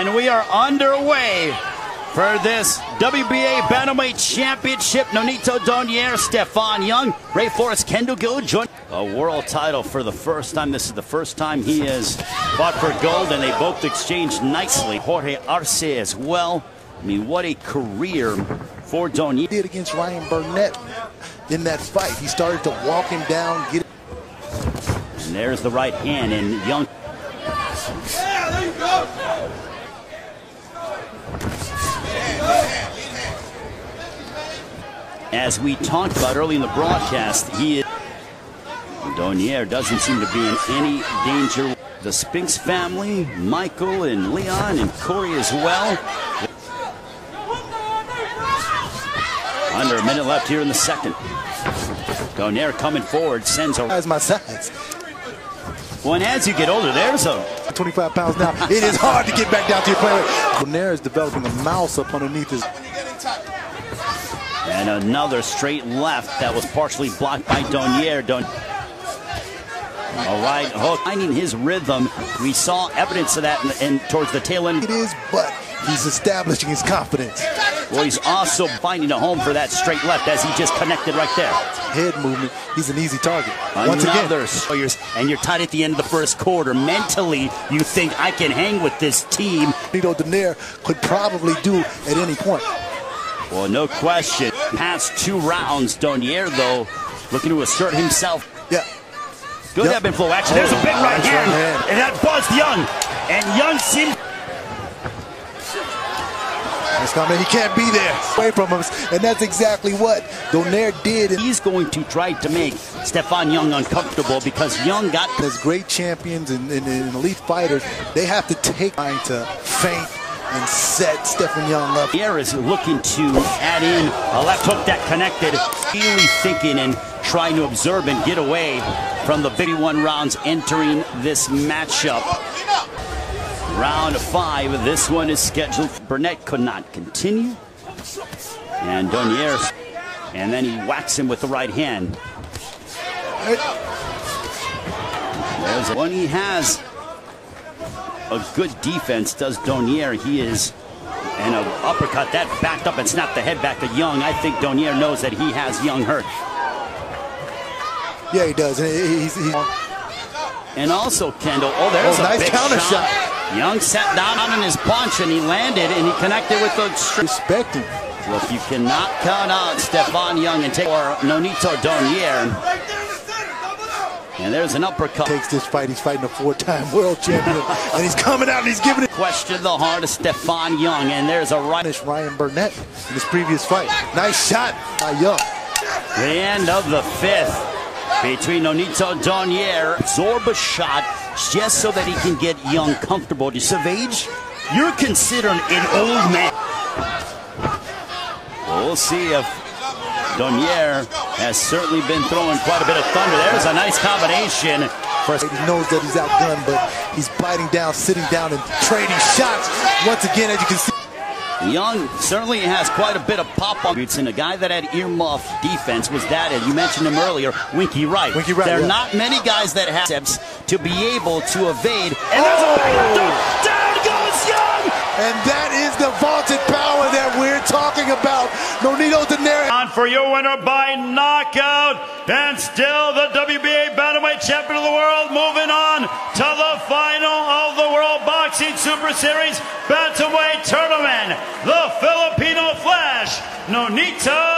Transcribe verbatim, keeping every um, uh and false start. and we are underway for this W B A Bantamweight Championship. Nonito Donaire, Stephon Young, Ray Forrest, Kendall Gil join a world title for the first time. This is the first time he has fought for gold, and they both exchanged nicely. Jorge Arce as well. I mean, what a career for Donaire. Did against Ryan Burnett in that fight. He started to walk him down. Get and there's the right hand, and Young. Yeah, there you go. As we talked about early in the broadcast, he is... Donaire doesn't seem to be in any danger. The Spinks family, Michael and Leon and Corey as well. Under a minute left here in the second. Donaire coming forward, sends a... That's my size. Well, and as you get older, there's a... twenty-five pounds now. It is hard to get back down to your play. Donaire is developing a mouse up underneath his... And another straight left that was partially blocked by Donaire. Don... A right hook, finding his rhythm. We saw evidence of that in, in, towards the tail end. It is, but he's establishing his confidence. Well, he's also finding a home for that straight left as he just connected right there. Head movement, he's an easy target. Once Another, again. And you're tied at the end of the first quarter. Mentally, you think, I can hang with this team. Nonito Donaire could probably do at any point. Well, no question. Past two rounds, Donaire, though, looking to assert himself. Yeah. Good yep. Ebb and flow action. There's a big right hand, and that buzzed Young. And Young seems... He can't be there away from us, and that's exactly what Donaire did. He's going to try to make Stephon Young uncomfortable because Young got... As great champions and, and, and elite fighters, they have to take time to feint and set Stephon Young up. Donaire is looking to add in a left hook that connected. Really thinking and trying to observe and get away from the fifty-one rounds entering this matchup. Round five, this one is scheduled. Burnett could not continue. And Donaire, and then he whacks him with the right hand. There's one he has. A good defense does Donaire. He is, and an uppercut that backed up and snapped the head back to Young. I think Donaire knows that he has Young hurt. Yeah, he does. He's, he's... And also Kendall, oh, there's oh, a nice big counter shot. shot. Young sat down on his punch, and he landed, and he connected with the... Respect him. Well, if you cannot count out Stephon Young and take... Or Nonito Donaire. And there's an uppercut. Takes this fight. He's fighting a four-time world champion, and he's coming out, and he's giving it... Question the heart of Stephon Young, and there's a right... Ryan Burnett in his previous fight. Nice shot by Young. The end of the fifth between Nonito Donaire. Absorb a shot just so that he can get Young comfortable. Just of age, you're considered an old man. We'll see if Donaire has certainly been throwing quite a bit of thunder. There's a nice combination. First, he knows that he's outgunned, but he's biting down, sitting down, and trading shots. Once again, as you can see. Young certainly has quite a bit of pop-up. And a guy that had earmuff defense was that, and you mentioned him earlier, Winky Wright. Winky Wright there are yeah. not many guys that have steps to be able to evade. And oh. there's a back down goes Young! And that is the vaunted power that we're talking about. Nonito Donaire. On for your winner by knockout, and still the W B A Bantamweight Champion of the World, moving on to the final of the World Boxing Super Series Bantamweight Tournament. The Filipino Flash, Nonito